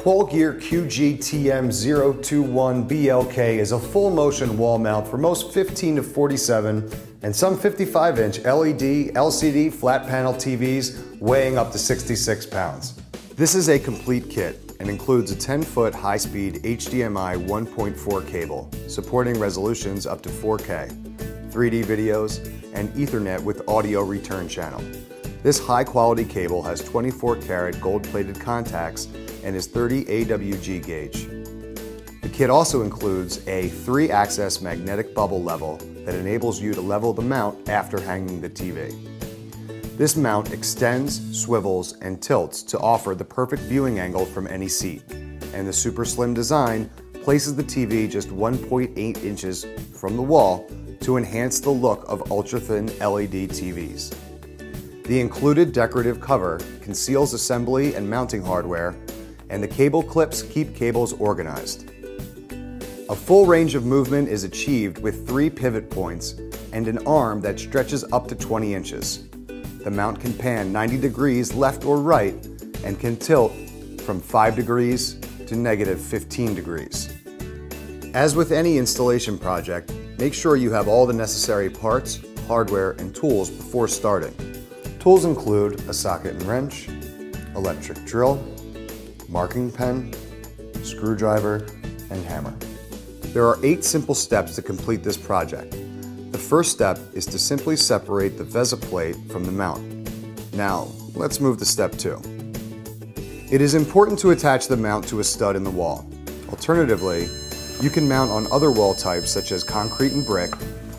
QualGear QGTM021BLK is a full motion wall mount for most 15 to 47 and some 55-inch LED, LCD, flat panel TVs weighing up to 66 pounds. This is a complete kit and includes a 10-foot high-speed HDMI 1.4 cable supporting resolutions up to 4K, 3D videos, and Ethernet with audio return channel. This high-quality cable has 24-karat gold-plated contacts and is 30 AWG gauge. The kit also includes a 3-axis magnetic bubble level that enables you to level the mount after hanging the TV. This mount extends, swivels, and tilts to offer the perfect viewing angle from any seat, and the super slim design places the TV just 1.8 inches from the wall to enhance the look of ultra-thin LED TVs. The included decorative cover conceals assembly and mounting hardware, and the cable clips keep cables organized. A full range of movement is achieved with 3 pivot points and an arm that stretches up to 20 inches. The mount can pan 90 degrees left or right and can tilt from 5 degrees to -15 degrees. As with any installation project, make sure you have all the necessary parts, hardware, and tools before starting. Tools include a socket and wrench, electric drill, marking pen, screwdriver, and hammer. There are 8 simple steps to complete this project. The first step is to simply separate the VESA plate from the mount. Now, let's move to step 2. It is important to attach the mount to a stud in the wall. Alternatively, you can mount on other wall types such as concrete and brick,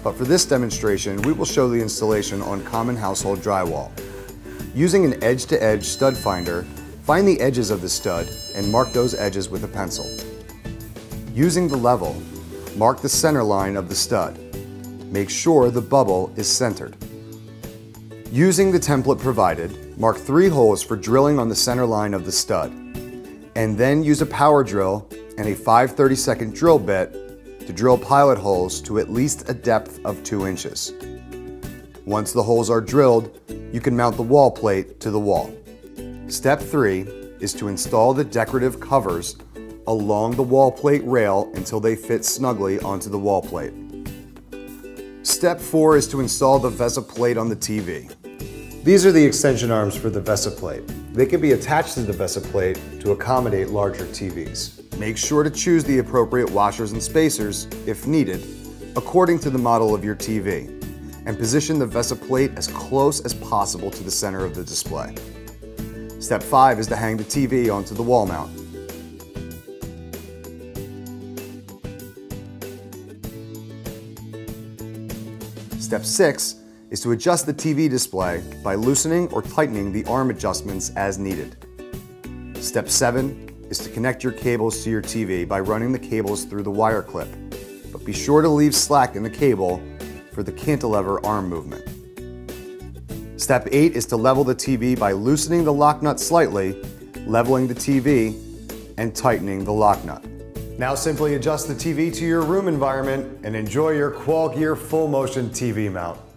but for this demonstration, we will show the installation on common household drywall. Using an edge-to-edge stud finder, find the edges of the stud and mark those edges with a pencil. Using the level, mark the center line of the stud. Make sure the bubble is centered. Using the template provided, mark 3 holes for drilling on the center line of the stud, and then use a power drill and a 5/32 drill bit to drill pilot holes to at least a depth of 2 inches. Once the holes are drilled, you can mount the wall plate to the wall. Step 3 is to install the decorative covers along the wall plate rail until they fit snugly onto the wall plate. Step 4 is to install the VESA plate on the TV. These are the extension arms for the VESA plate. They can be attached to the VESA plate to accommodate larger TVs. Make sure to choose the appropriate washers and spacers, if needed, according to the model of your TV, and position the VESA plate as close as possible to the center of the display. Step 5 is to hang the TV onto the wall mount. Step 6 is to adjust the TV display by loosening or tightening the arm adjustments as needed. Step 7 is to connect your cables to your TV by running the cables through the wire clip, but be sure to leave slack in the cable for the cantilever arm movement. Step 8 is to level the TV by loosening the lock nut slightly, leveling the TV, and tightening the lock nut. Now simply adjust the TV to your room environment and enjoy your QualGear full motion TV mount.